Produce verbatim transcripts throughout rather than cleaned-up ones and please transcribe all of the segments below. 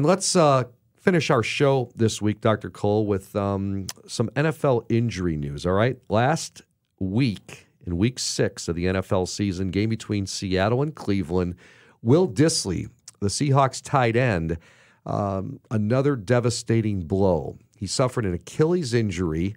And let's uh, finish our show this week, Doctor Cole, with um, some N F L injury news, all right? Last week, in week six of the N F L season, game between Seattle and Cleveland, Will Dissly, the Seahawks tight end, um, another devastating blow. He suffered an Achilles injury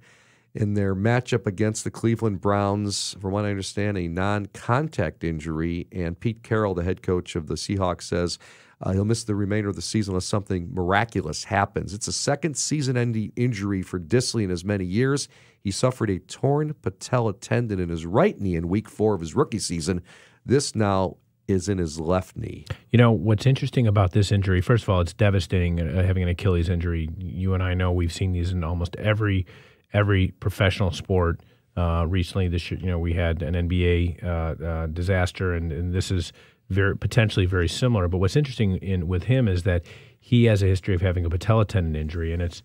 in their matchup against the Cleveland Browns, from what I understand, a non-contact injury. And Pete Carroll, the head coach of the Seahawks, says uh, he'll miss the remainder of the season unless something miraculous happens. It's a second season-ending injury for Dissly in as many years. He suffered a torn patella tendon in his right knee in week four of his rookie season. This now is in his left knee. You know, what's interesting about this injury, first of all, it's devastating uh, having an Achilles injury. You and I know we've seen these in almost every every professional sport. Uh, recently, this you know we had an N B A uh, uh, disaster, and, and this is very potentially very similar. But what's interesting in with him is that he has a history of having a patella tendon injury, and it's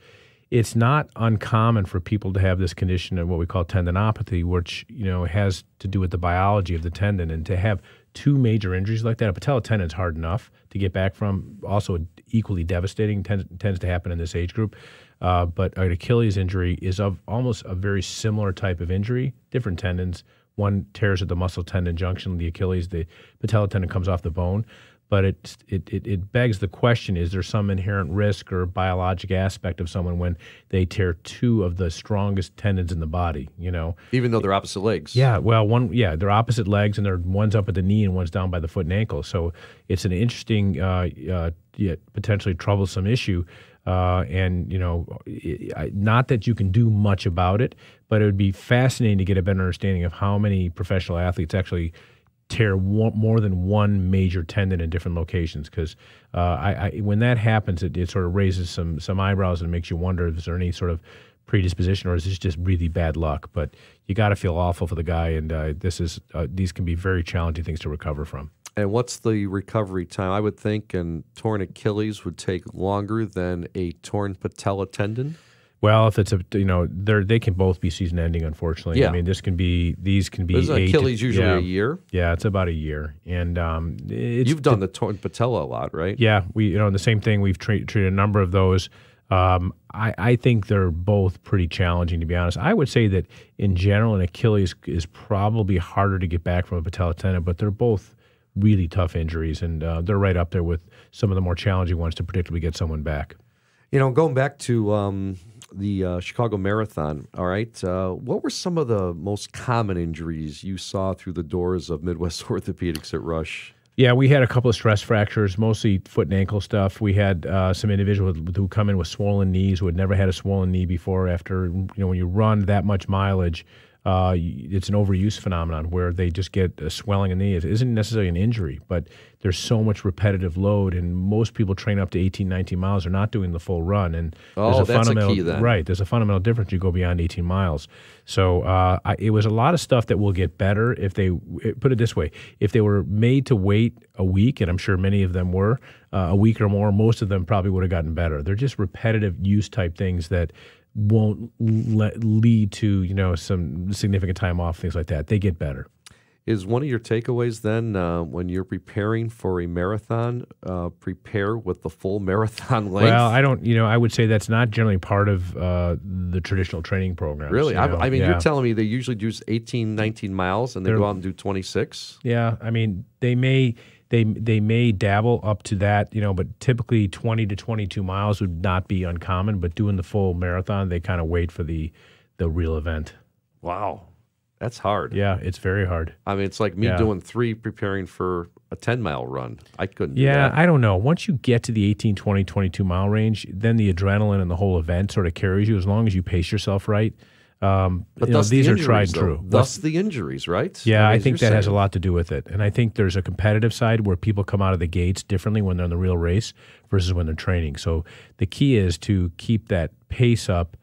it's not uncommon for people to have this condition of what we call tendinopathy, which you know has to do with the biology of the tendon, and to have two major injuries like that. A patella tendon is hard enough to get back from. Also, equally devastating tends, tends to happen in this age group. Uh, but an Achilles injury is of almost a very similar type of injury, different tendons. One tears at the muscle tendon junction, the Achilles, the patella tendon comes off the bone. But it, it, it, it begs the question, is there some inherent risk or biologic aspect of someone when they tear two of the strongest tendons in the body, you know? Even though they're opposite legs. Yeah, well, one, yeah, they're opposite legs, and they're, one's up at the knee and one's down by the foot and ankle. So it's an interesting, uh, uh, yet potentially troublesome issue. Uh, and, you know, not that you can do much about it, but it would be fascinating to get a better understanding of how many professional athletes actually tear one, more than one major tendon in different locations, because uh, I, I, when that happens, it, it sort of raises some some eyebrows and makes you wonder if there's any sort of predisposition, or is this just really bad luck? But you got to feel awful for the guy, and uh, this is uh, these can be very challenging things to recover from. And what's the recovery time? I would think a torn Achilles would take longer than a torn patella tendon. Well, if it's a, you know, they they can both be season ending, unfortunately. Yeah. I mean, this can be, these can be. Isn't Achilles usually yeah, a year? Yeah, it's about a year. And um, it's, you've done the torn patella a lot, right? Yeah, we, you know, the same thing. We've treat, treated a number of those. Um, I, I think they're both pretty challenging, to be honest. I would say that in general, an Achilles is probably harder to get back from a patella tendon, but they're both really tough injuries, and uh, they're right up there with some of the more challenging ones to predictably get someone back. You know, going back to um, the uh, Chicago Marathon, all right, uh, what were some of the most common injuries you saw through the doors of Midwest Orthopedics at Rush? Yeah, we had a couple of stress fractures, mostly foot and ankle stuff. We had uh, some individuals who come in with swollen knees who had never had a swollen knee before. After, you know, when you run that much mileage, uh, it's an overuse phenomenon where they just get a swelling in the knee. It isn't necessarily an injury, but there's so much repetitive load, and most people train up to eighteen, nineteen miles are not doing the full run. And oh, a that's a key then. Right, there's a fundamental difference. You go beyond eighteen miles. So uh, I, it was a lot of stuff that will get better if they, put it this way, if they were made to wait a week, and I'm sure many of them were, uh, a week or more, most of them probably would have gotten better. They're just repetitive use type things that won't le lead to, you know, some significant time off, things like that. They get better. Is one of your takeaways then, uh, when you're preparing for a marathon, uh, prepare with the full marathon length? Well, I don't, you know, I would say that's not generally part of uh, the traditional training programs. Really? I, I mean, yeah. You're telling me they usually do eighteen, nineteen miles, and they They're, go out and do twenty-six? Yeah, I mean, they may... They they may dabble up to that, you know, but typically twenty to twenty-two miles would not be uncommon. But doing the full marathon, they kind of wait for the the real event. Wow, that's hard. Yeah, it's very hard. I mean, it's like me yeah. doing three preparing for a ten mile run. I couldn't do yeah, that. I don't know. Once you get to the eighteen, twenty, twenty-two mile range, then the adrenaline and the whole event sort of carries you as long as you pace yourself right. Um, but you know, these the injuries, are tried and though. true. Thus well, the injuries, right? Yeah, I, mean, I think that saying. has a lot to do with it. And I think there's a competitive side where people come out of the gates differently when they're in the real race versus when they're training. So the key is to keep that pace up,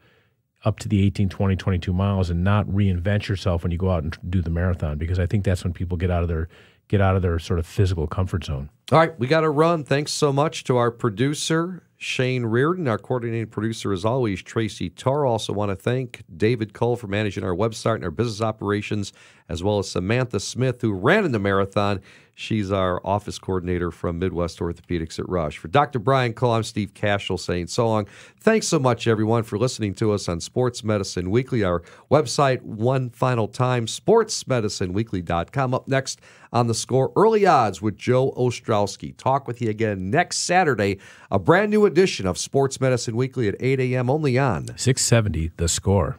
up to the eighteen, twenty, twenty-two miles, and not reinvent yourself when you go out and do the marathon, because I think that's when people get out of their get out of their sort of physical comfort zone. All right, we got to run. Thanks so much to our producer, Shane Reardon. Our coordinating producer, as always, Tracy Tarr. Also want to thank David Cole for managing our website and our business operations, as well as Samantha Smith, who ran in the marathon. She's our office coordinator from Midwest Orthopedics at Rush. For Doctor Brian Cole, I'm Steve Cashel saying so long. Thanks so much, everyone, for listening to us on Sports Medicine Weekly. Our website, one final time, sports medicine weekly dot com. Up next on The Score, early odds with Joe Ostrowski. Talk with you again next Saturday, a brand new edition of Sports Medicine Weekly at eight a m only on six seventy The Score.